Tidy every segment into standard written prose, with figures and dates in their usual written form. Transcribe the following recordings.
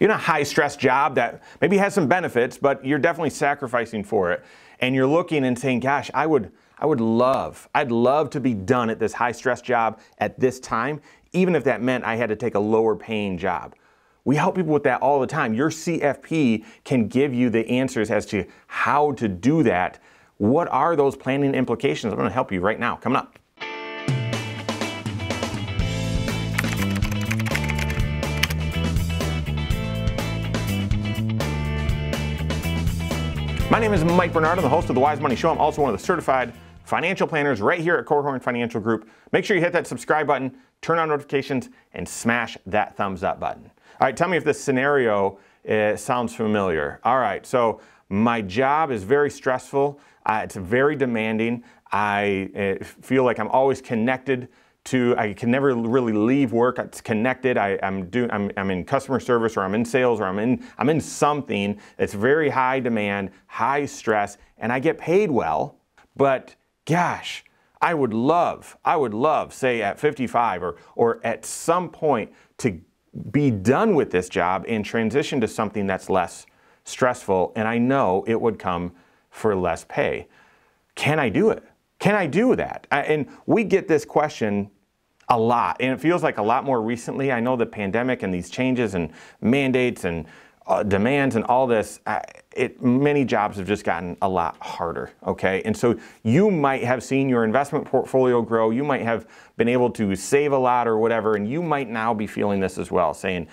in a high-stress job that maybe has some benefits, but you're definitely sacrificing for it. And you're looking and saying, gosh, I'd love to be done at this high-stress job at this time, even if that meant I had to take a lower-paying job. We help people with that all the time. Your CFP can give you the answers as to how to do that. What are those planning implications? I'm going to help you right now. Coming up. My name is Mike Bernard. I'm the host of The Wise Money Show. I'm also one of the certified financial planners right here at Korhorn Financial Group. Make sure you hit that subscribe button, turn on notifications, and smash that thumbs up button. All right, tell me if this scenario sounds familiar. All right, so my job is very stressful. It's very demanding. I feel like I'm always connected to, I can never really leave work. It's connected. I'm in customer service, or I'm in sales, or I'm in something. It's very high demand, high stress, and I get paid well, but gosh, I would love, say at 55 or at some point to be done with this job and transition to something that's less stressful, and I know it would come for less pay. Can I do it? Can I do that? And we get this question a lot, and it feels like a lot more recently. I know the pandemic and these changes and mandates and demands and all this, many jobs have just gotten a lot harder, okay? And so you might have seen your investment portfolio grow, you might have been able to save a lot or whatever, and you might now be feeling this as well, saying,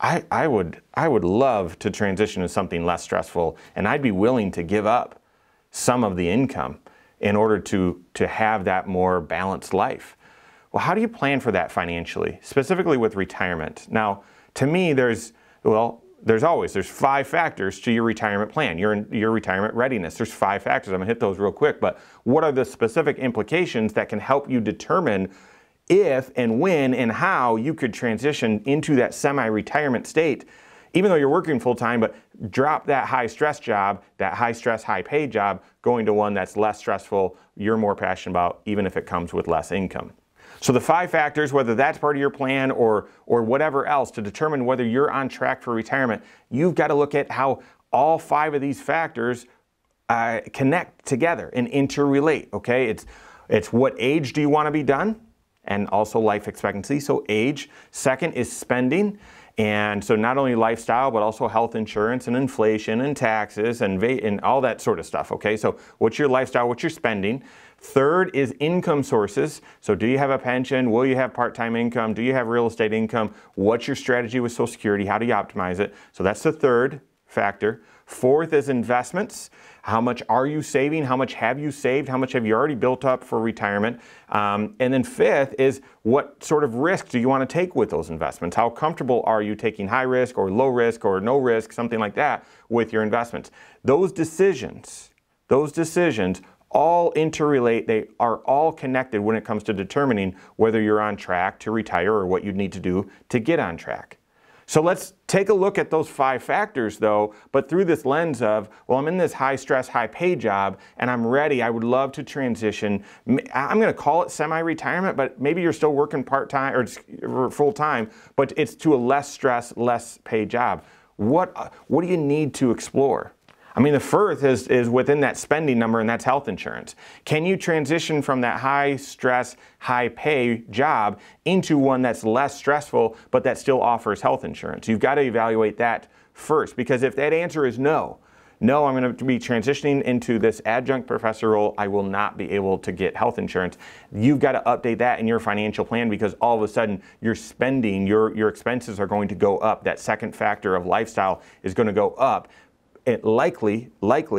I would love to transition to something less stressful, and I'd be willing to give up some of the income in order to have that more balanced life. Well, how do you plan for that financially, specifically with retirement? Now, to me, there's five factors to your retirement plan, your retirement readiness. There's five factors. I'm gonna hit those real quick, but what are the specific implications that can help you determine if and when and how you could transition into that semi-retirement state, even though you're working full-time, but drop that high-stress job, that high-stress, high-paid job, going to one that's less stressful, you're more passionate about, even if it comes with less income. So the five factors, whether that's part of your plan or whatever else, to determine whether you're on track for retirement, you've got to look at how all five of these factors connect together and interrelate, okay? It's what age do you want to be done, and also life expectancy, so age. Second is spending, and so not only lifestyle, but also health insurance and inflation and taxes and all that sort of stuff, okay? So what's your lifestyle, what's your spending? Third is income sources. So do you have a pension? Will you have part-time income? Do you have real estate income? What's your strategy with Social Security? How do you optimize it? So that's the third factor. Fourth is investments. How much are you saving? How much have you saved? How much have you already built up for retirement? And then fifth is what sort of risk do you want to take with those investments? How comfortable are you taking high risk or low risk or no risk, something like that, with your investments? Those decisions all interrelate. They are all connected when it comes to determining whether you're on track to retire or what you need to do to get on track. So let's take a look at those five factors though, but through this lens of, well, I'm in this high stress, high pay job and I'm ready. I would love to transition. I'm going to call it semi-retirement, but maybe you're still working part-time or full-time, but it's to a less stress, less pay job. What do you need to explore? I mean, the first is within that spending number, and that's health insurance. Can you transition from that high stress, high pay job into one that's less stressful, but that still offers health insurance? You've got to evaluate that first, because if that answer is no, I'm going to be transitioning into this adjunct professor role, I will not be able to get health insurance. You've got to update that in your financial plan, because all of a sudden your spending, your expenses are going to go up. That second factor of lifestyle is going to go up. It likely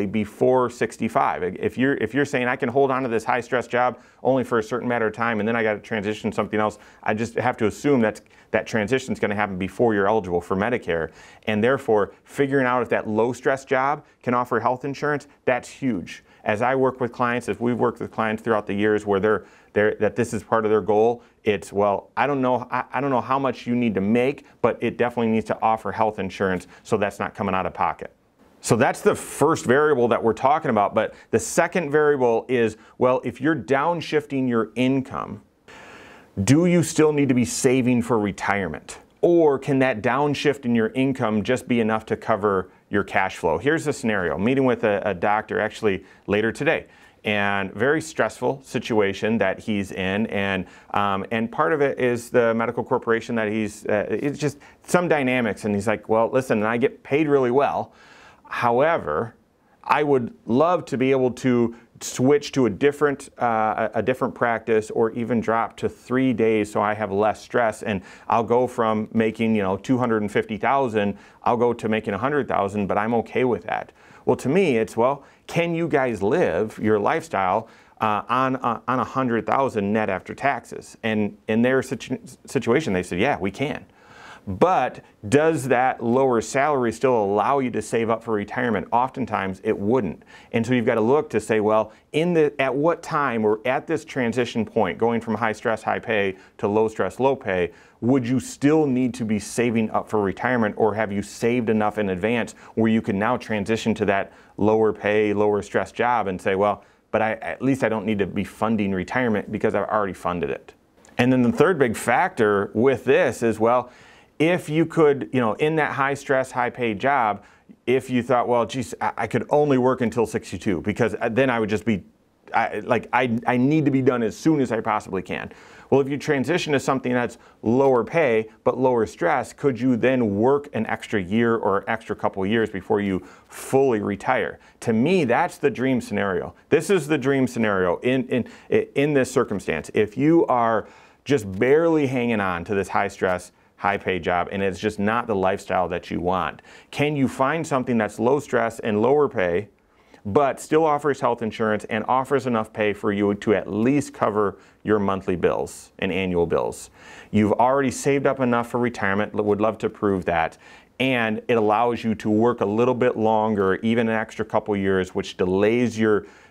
before 65. If you're saying I can hold on to this high stress job only for a certain matter of time and then I got to transition to something else, I just have to assume that transition is going to happen before you're eligible for Medicare, and therefore figuring out if that low stress job can offer health insurance, that's huge. As I work with clients, if we've worked with clients throughout the years where that this is part of their goal, it's, well, I don't know how much you need to make, but it definitely needs to offer health insurance, so that's not coming out of pocket. So that's the first variable that we're talking about, but the second variable is, well, if you're downshifting your income, do you still need to be saving for retirement? or can that downshift in your income just be enough to cover your cash flow? Here's the scenario. I'm meeting with a doctor actually later today, and very stressful situation that he's in, and part of it is the medical corporation that he's, it's just some dynamics, and he's like, well, listen, I get paid really well, however, I would love to be able to switch to a different practice, or even drop to 3 days so I have less stress, and I'll go from making, you know, $250,000, I'll go to making $100,000, but I'm okay with that. Well, to me, it's, well, can you guys live your lifestyle on $100,000 net after taxes? And in their situation, they said, yeah, we can. But does that lower salary still allow you to save up for retirement? Oftentimes it wouldn't. And so you've got to look to say, well, at what time, or at this transition point, going from high stress, high pay to low stress, low pay, would you still need to be saving up for retirement, or have you saved enough in advance where you can now transition to that lower pay, lower stress job and say, well, but at least I don't need to be funding retirement because I've already funded it. And then the third big factor with this is, well, if you could, you know, in that high stress, high paid job, if you thought, well, geez, I could only work until 62 because then I would just be, I need to be done as soon as I possibly can. Well, if you transition to something that's lower pay but lower stress, could you then work an extra year or an extra couple of years before you fully retire? To me, that's the dream scenario. This is the dream scenario in this circumstance. If you are just barely hanging on to this high stress, high pay job, and it's just not the lifestyle that you want, can you find something that's low stress and lower pay, but still offers health insurance and offers enough pay for you to at least cover your monthly bills and annual bills? You've already saved up enough for retirement, would love to prove that, and it allows you to work a little bit longer, even an extra couple years, which delays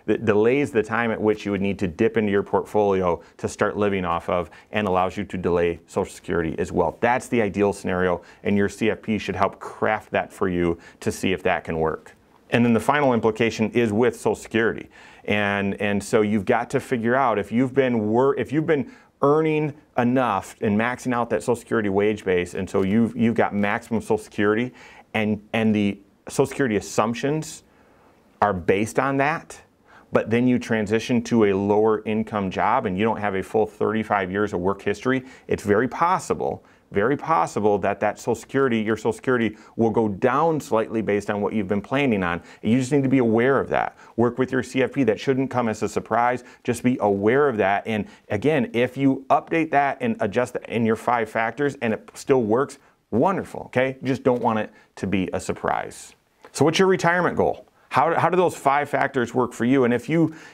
the time at which you would need to dip into your portfolio to start living off of, and allows you to delay Social Security as well. That's the ideal scenario, and your CFP should help craft that for you to see if that can work. And then the final implication is with Social Security. And so you've got to figure out if you've been earning enough and maxing out that Social Security wage base, and so you've got maximum Social Security, and the Social Security assumptions are based on that, but then you transition to a lower income job and you don't have a full 35 years of work history, it's very possible that your Social Security will go down slightly based on what you've been planning on. You just need to be aware of that. Work with your CFP. That shouldn't come as a surprise. Just be aware of that. And again, if you update that and adjust in your 5 factors and it still works, wonderful, okay? You just don't want it to be a surprise. So what's your retirement goal? How do those 5 factors work for you? And if you've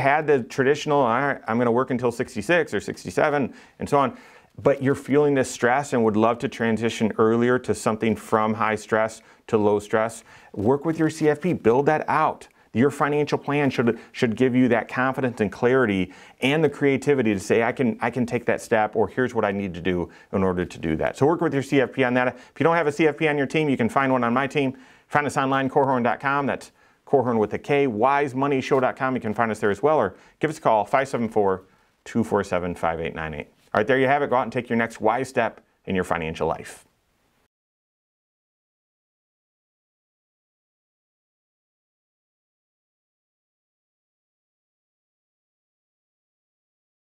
had the traditional, all right, I'm going to work until 66 or 67 and so on, but you're feeling this stress and would love to transition earlier to something from high stress to low stress, work with your CFP, build that out. Your financial plan should give you that confidence and clarity and the creativity to say, I can take that step, or here's what I need to do in order to do that. So work with your CFP on that. If you don't have a CFP on your team, you can find one on my team. Find us online, Korhorn.com. That's Korhorn with a K. WiseMoneyShow.com. You can find us there as well, or give us a call, 574-247-5898. All right, there you have it. Go out and take your next wise step in your financial life.